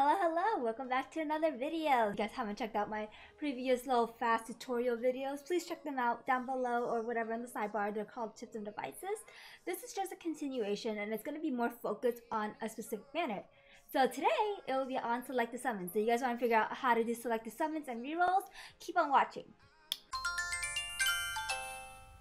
Hello, welcome back to another video. If you guys haven't checked out my previous low fast tutorial videos, please check them out down below or whatever in the sidebar. They're called Tips and Devices. This is just a continuation and it's going to be more focused on a specific banner. So today it will be on Selective Summons. So you guys want to figure out how to do Selective Summons and rerolls? Keep on watching.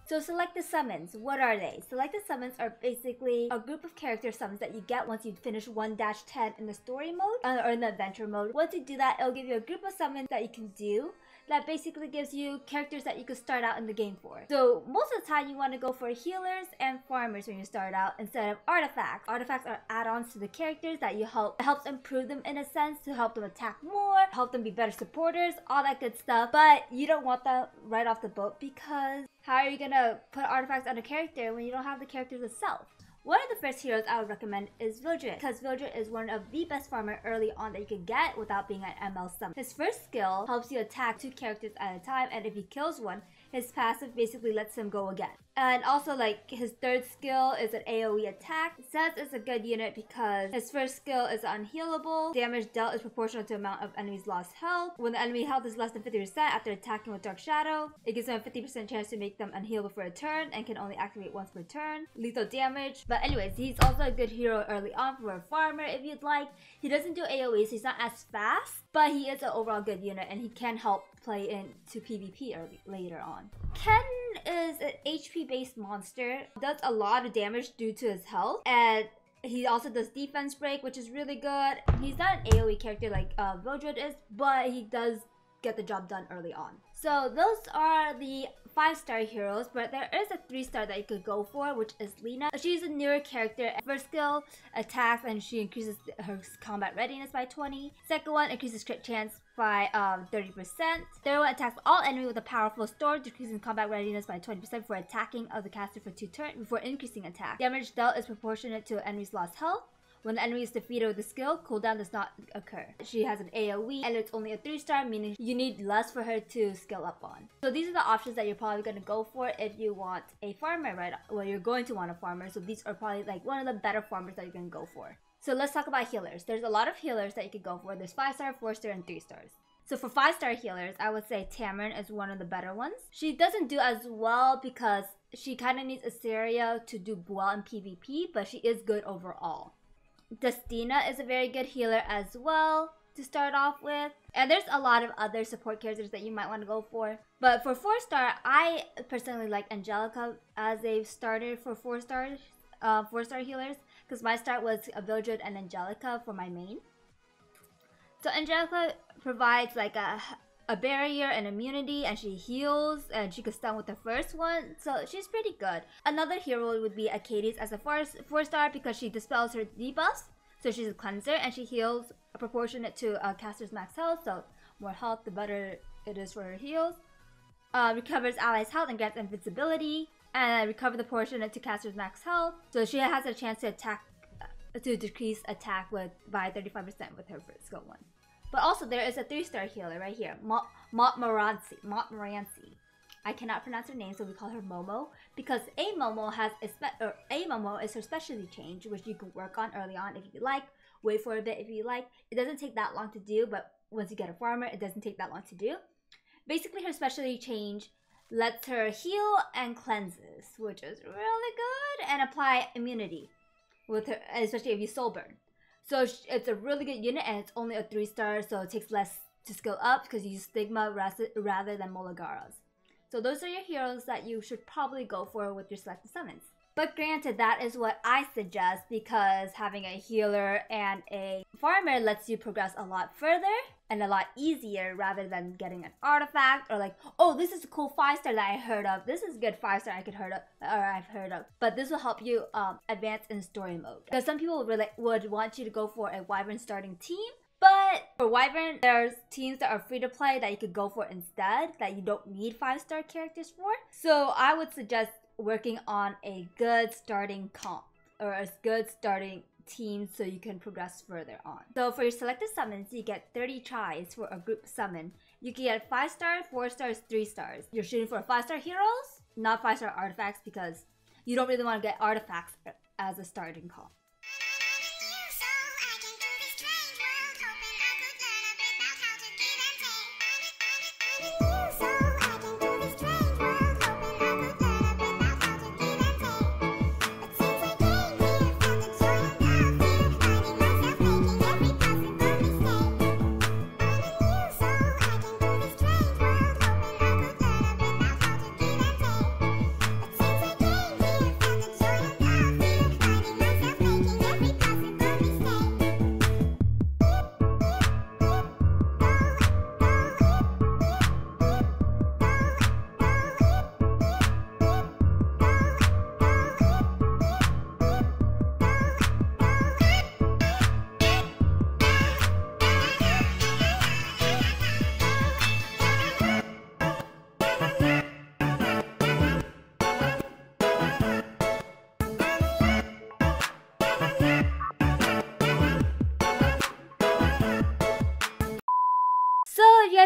So Selective Summons, what are they? Selective Summons are basically a group of character summons that you get once you finish 1-10 in the story mode or in the adventure mode. Once you do that, it'll give you a group of summons that you can do that basically gives you characters that you could start out in the game for. So most of the time you want to go for healers and farmers when you start out instead of artifacts. Artifacts are add-ons to the characters that you helps improve them in a sense to help them attack more, help them be better supporters, all that good stuff. But you don't want that right off the boat because how are you gonna put artifacts on a character when you don't have the characters itself? One of the first heroes I would recommend is Vildred, because Vildred is one of the best farmer early on that you can get without being an ML summon. His first skill helps you attack 2 characters at a time, and if he kills one, his passive basically lets him go again. And also, like, his third skill is an AoE attack. Seth is a good unit because his first skill is unhealable. Damage dealt is proportional to the amount of enemy's lost health. When the enemy health is less than 50% after attacking with Dark Shadow, it gives them a 50% chance to make them unhealable for a turn and can only activate once per turn. Lethal damage. But anyways, he's also a good hero early on for a farmer if you'd like. He doesn't do AoE, so he's not as fast, but he is an overall good unit and he can help play into PvP later on. Ken is an HP-based monster, does a lot of damage due to his health, and he also does defense break, which is really good. He's not an AoE character like Vildred is, but he does get the job done early on. So those are the 5-star heroes, but there is a 3-star that you could go for, which is Lena. She's a newer character. First skill, attacks, and she increases her combat readiness by 20. Second one, increases crit chance by 30%. Third one, attacks all enemies with a powerful sword, decreasing combat readiness by 20% for attacking of the caster for 2 turns before increasing attack. Damage dealt is proportionate to an enemy's lost health. When the enemy is defeated with a skill, cooldown does not occur. She has an AoE and it's only a 3-star, meaning you need less for her to skill up on. So these are the options that you're probably going to go for if you want a farmer, right? Well, you're going to want a farmer, so these are probably like one of the better farmers that you're going to go for. So let's talk about healers. There's a lot of healers that you could go for. There's 5-star, 4-star, and 3-stars. So for 5-star healers, I would say Tamron is one of the better ones. She doesn't do as well because she kind of needs Assyria to do well in PvP, but she is good overall. Destina is a very good healer as well to start off with. And there's a lot of other support characters that you might want to go for. But for 4-star, I personally like Angelica as a starter for 4-star healers, because my start was Vildred and Angelica for my main. So Angelica provides like a barrier and immunity, and she heals and she could stun with the first one, so she's pretty good. Another hero would be Acades as a 4-star because she dispels her debuffs, so she's a cleanser, and she heals proportionate to a caster's max health, so more health the better it is for her heals. Recovers allies' health and gets invincibility, and recovers proportionate to caster's max health, so she has a chance to attack to decrease attack by 35% with her first skill one. But also, there is a 3-star healer right here, Montmorancy. I cannot pronounce her name, so we call her Momo, because a Momo is her specialty change, which you can work on early on if you like. Wait for a bit if you like. It doesn't take that long to do, but once you get a farmer, it doesn't take that long to do. Basically, her specialty change lets her heal and cleanses, which is really good, and apply immunity, with her, especially if you soul burn. So it's a really good unit, and it's only a 3-star, so it takes less to skill up because you use Stigma rather than Molagara's. So those are your heroes that you should probably go for with your Selective Summons. But granted, that is what I suggest, because having a healer and a farmer lets you progress a lot further and a lot easier rather than getting an artifact or like, oh, this is a cool 5-star that I heard of. This is a good 5-star I've heard of. But this will help you advance in story mode. Because some people would want you to go for a Wyvern starting team, but for Wyvern, there's teams that are free to play that you could go for instead that you don't need 5-star characters for. So I would suggest working on a good starting comp or a good starting team so you can progress further on. So for your Selective Summons, you get 30 tries for a group summon. You can get 5-stars, 4-stars, 3-stars. You're shooting for 5-star heroes, not 5-star artifacts, because you don't really want to get artifacts as a starting comp.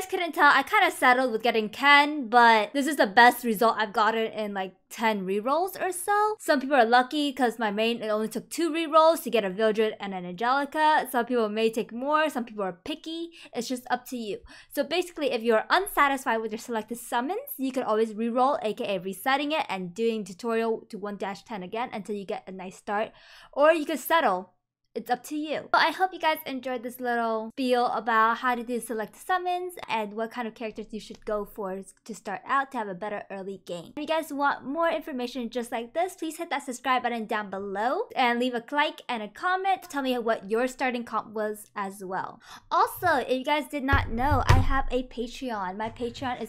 Couldn't tell, I kind of settled with getting Ken, but this is the best result I've gotten in like 10 rerolls or so. Some people are lucky because my main, it only took 2 rerolls to get a Vildred and an Angelica. Some people may take more, some people are picky. It's just up to you. So basically, if you're unsatisfied with your selected summons, you can always reroll, aka resetting it and doing tutorial to 1-10 again until you get a nice start. Or you could settle. It's up to you. But I hope you guys enjoyed this little spiel about how to do select summons and what kind of characters you should go for to start out to have a better early game. If you guys want more information just like this, please hit that subscribe button down below and leave a like and a comment. Tell me what your starting comp was as well. Also, if you guys did not know, I have a Patreon. My Patreon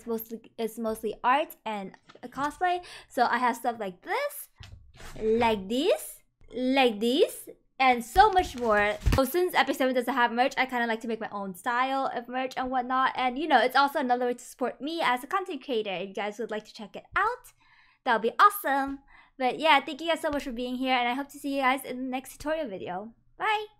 is mostly art and cosplay. So I have stuff like this, like this, and so much more. So since Epic Seven doesn't have merch, I kind of like to make my own style of merch and whatnot. And you know, it's also another way to support me as a content creator. If you guys would like to check it out, that would be awesome. But yeah, thank you guys so much for being here, and I hope to see you guys in the next tutorial video. Bye!